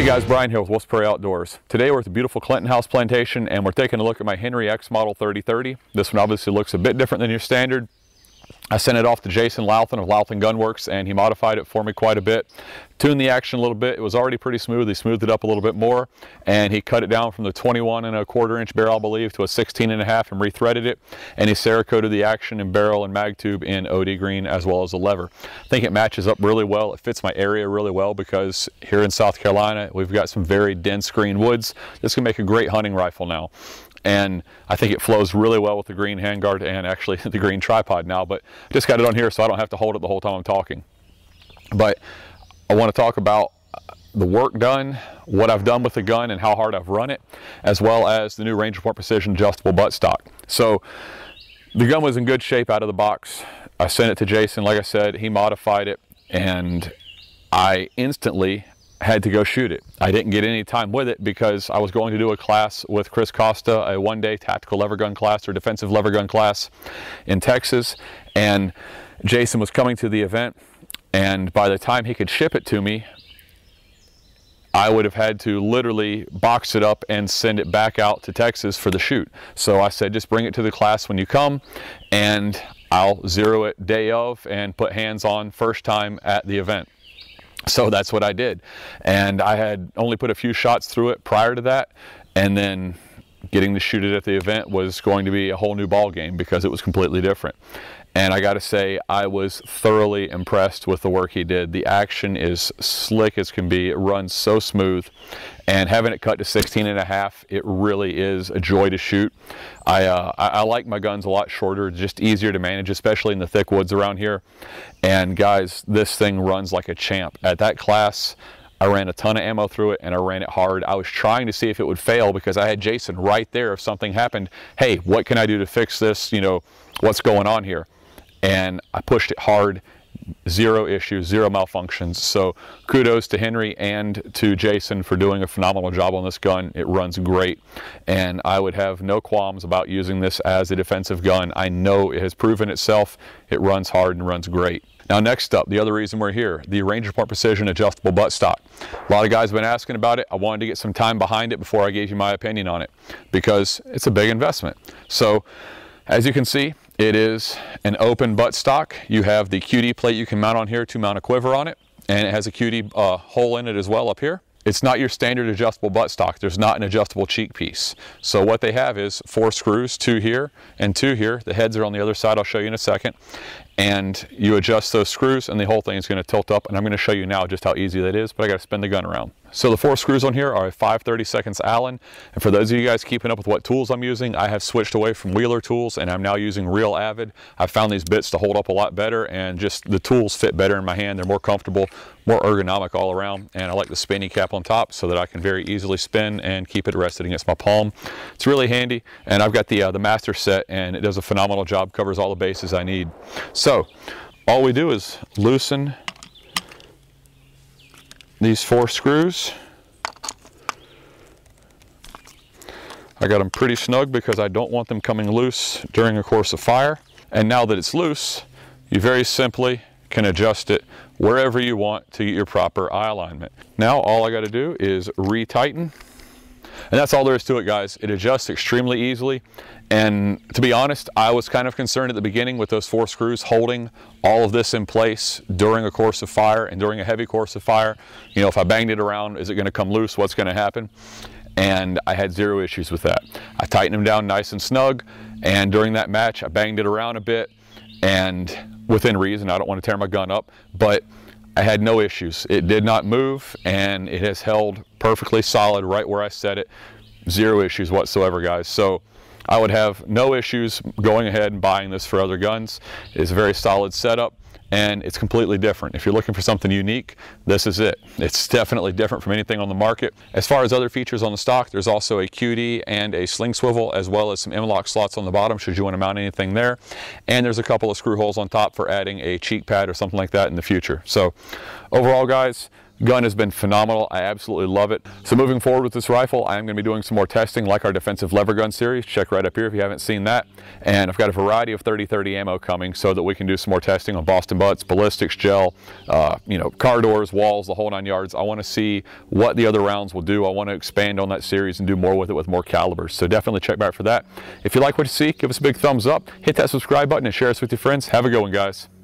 Hey guys, Brian here with Wolfs Prairie Outdoors. Today we're at the beautiful Clinton House Plantation and we're taking a look at my Henry X Model 30-30. This one obviously looks a bit different than your standard. I sent it off to Jason Louthan of Louthan Gunworks and he modified it for me quite a bit. Tuned the action a little bit. It was already pretty smooth. He smoothed it up a little bit more and he cut it down from the 21¼ inch barrel, I believe, to a 16½ and rethreaded it. And he Cerakoted the action and barrel and mag tube in OD green as well as the lever. I think it matches up really well. It fits my area really well because here in South Carolina, we've got some very dense green woods. This can make a great hunting rifle now. And I think it flows really well with the green handguard and actually the green tripod now, but I just got it on here so I don't have to hold it the whole time I'm talking. But I want to talk about the work done, what I've done with the gun and how hard I've run it, as well as the new Ranger Point Precision adjustable buttstock. So the gun was in good shape out of the box. I sent it to Jason, like I said, he modified it and I instantly had to go shoot it. I didn't get any time with it because I was going to do a class with Chris Costa, a one-day tactical lever gun class or defensive lever gun class in Texas. And Jason was coming to the event and by the time he could ship it to me, I would have had to literally box it up and send it back out to Texas for the shoot. So I said, just bring it to the class when you come and I'll zero it day of and put hands on first time at the event. So that's what I did. And I had only put a few shots through it prior to that. And then getting to shoot it at the event was going to be a whole new ball game because it was completely different. And I got to say, I was thoroughly impressed with the work he did. The action is slick as can be. It runs so smooth. And having it cut to 16½, it really is a joy to shoot. I like my guns a lot shorter, just easier to manage, especially in the thick woods around here. And guys, this thing runs like a champ. At that class, I ran a ton of ammo through it and I ran it hard. I was trying to see if it would fail because I had Jason right there. If something happened, hey, what can I do to fix this? You know, what's going on here? And I pushed it hard, zero issues, zero malfunctions. So kudos to Henry and to Jason for doing a phenomenal job on this gun. It runs great. And I would have no qualms about using this as a defensive gun. I know it has proven itself. It runs hard and runs great. Now, next up, the other reason we're here, the Ranger Point Precision adjustable buttstock. A lot of guys have been asking about it. I wanted to get some time behind it before I gave you my opinion on it because it's a big investment. So as you can see, it is an open buttstock. You have the QD plate you can mount on here to mount a quiver on it, and it has a QD hole in it as well up here. It's not your standard adjustable buttstock. There's not an adjustable cheek piece. So what they have is 4 screws, 2 here and 2 here. The heads are on the other side. I'll show you in a second. And you adjust those screws and the whole thing is going to tilt up. And I'm going to show you now just how easy that is, but I got to spin the gun around. So the 4 screws on here are a 5/32 Allen. And for those of you guys keeping up with what tools I'm using, I have switched away from Wheeler tools and I'm now using Real Avid. I found these bits to hold up a lot better and just the tools fit better in my hand. They're more comfortable, more ergonomic all around. And I like the spinny cap on top so that I can very easily spin and keep it rested against my palm. It's really handy. And I've got the master set and it does a phenomenal job, covers all the bases I need. So all we do is loosen these 4 screws. I got them pretty snug because I don't want them coming loose during a course of fire. And now that it's loose, you very simply can adjust it wherever you want to get your proper eye alignment. Now all I got to do is retighten. And that's all there is to it, guys. It adjusts extremely easily. And to be honest, I was kind of concerned at the beginning with those 4 screws holding all of this in place during a course of fire and during a heavy course of fire. You know, if I banged it around, is it going to come loose? What's going to happen? And I had zero issues with that. I tightened them down nice and snug. And during that match, I banged it around a bit. And within reason, I don't want to tear my gun up, but I had no issues. It did not move and it has held perfectly solid right where I set it. Zero issues whatsoever, guys. So I would have no issues going ahead and buying this for other guns. It's a very solid setup and it's completely different. If you're looking for something unique, this is it. It's definitely different from anything on the market. As far as other features on the stock, there's also a QD and a sling swivel, as well as some M-LOK slots on the bottom should you want to mount anything there. And there's a couple of screw holes on top for adding a cheek pad or something like that in the future. So overall, guys, gun has been phenomenal. I absolutely love it. So moving forward with this rifle, I'm going to be doing some more testing like our defensive lever gun series. Check right up here if you haven't seen that. And I've got a variety of 30-30 ammo coming so that we can do some more testing on Boston butts, ballistics, gel, you know, car doors, walls, the whole 9 yards. I want to see what the other rounds will do. I want to expand on that series and do more with it with more calibers. So definitely check back for that. If you like what you see, give us a big thumbs up, hit that subscribe button and share us with your friends. Have a good one, guys.